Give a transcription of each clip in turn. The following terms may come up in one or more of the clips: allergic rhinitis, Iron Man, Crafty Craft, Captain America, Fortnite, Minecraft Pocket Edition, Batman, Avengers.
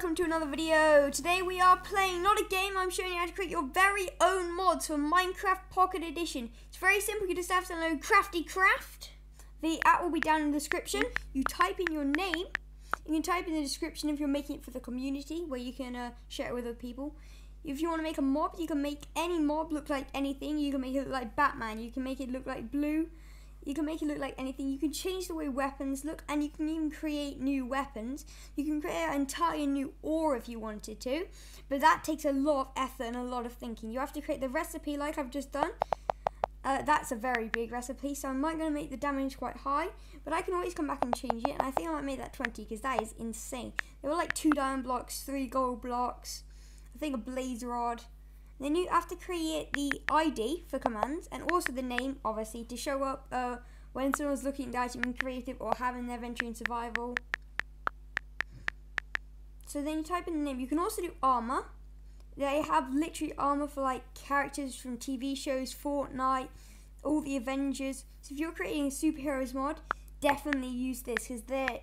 welcome to another video. Today we are playing not a game, I'm showing you how to create your very own mods for Minecraft Pocket Edition. It's very simple, you just have to download Crafty Craft. The app will be down in the description. You type in your name, you can type in the description if you're making it for the community where you can share it with other people. If you want to make a mob, you can make any mob look like anything. You can make it look like Batman, you can make it look like blue, you can make it look like anything. You can change the way weapons look, and you can even create new weapons. You can create an entire new ore if you wanted to, but that takes a lot of effort and a lot of thinking. You have to create the recipe like I've just done. That's a very big recipe, so I'm going to make the damage quite high, but I can always come back and change it, and I think I might make that 20 because that is insane. There were like 2 diamond blocks, 3 gold blocks, I think a blaze rod. Then you have to create the ID for commands and also the name, obviously, to show up when someone's looking at the item in creative or having their venture in survival. So then you type in the name. You can also do armor. They have literally armor for like characters from TV shows, Fortnite, all the Avengers. So if you're creating a superheroes mod, definitely use this because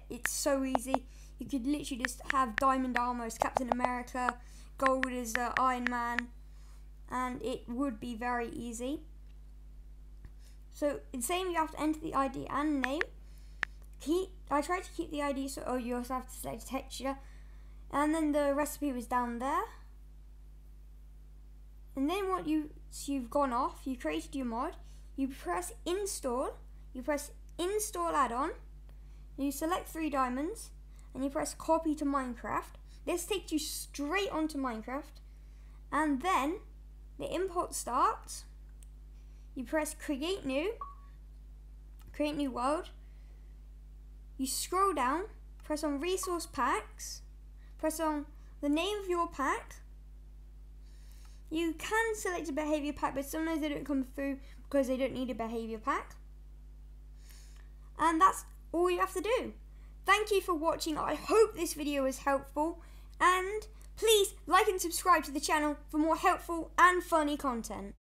it's so easy. You could literally just have diamond armor as Captain America, gold as Iron Man, and it would be very easy. So the same, you have to enter the ID and name. I tried to keep the ID, so you also have to select texture, and then the recipe was down there. And then what you've gone off, you created your mod, you press install, you press install add-on, you select 3 diamonds, and you press copy to Minecraft. This takes you straight onto Minecraft, and then the import starts. You press create new world. You scroll down, press on resource packs, press on the name of your pack. You can select a behavior pack, but sometimes they don't come through because they don't need a behavior pack. And that's all you have to do. Thank you for watching. I hope this video was helpful, and please like and subscribe to the channel for more helpful and funny content.